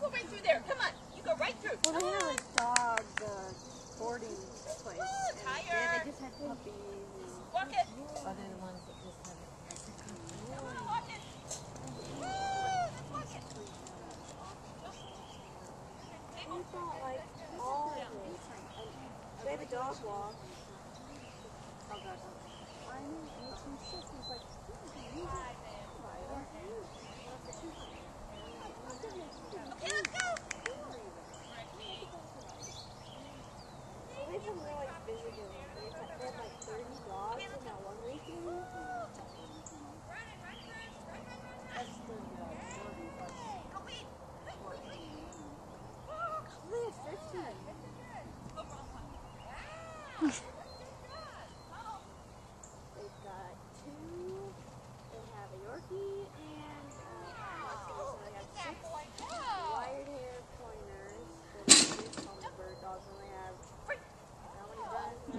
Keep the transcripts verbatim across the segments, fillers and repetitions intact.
go right through there. Come on. You go right through. Well, they had a dog, the boarding place. Oh, tired. Yeah, they just had puppies. Walk it. Other than the ones that just had it. Come on, walk it. Woo, let's walk it. We thought, like, all yeah. the They have a dog walk. Oh, God. I knew it was from six. He was like, you okay, let's go! They've been really busy doing it. They had like thirty dogs in that one weekend. Run it, run it, run it, run it. That's thirty dogs, forty. Go wait! Wait, wait, wait! fifteen. Oh, wrong one. Wow!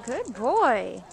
Good boy.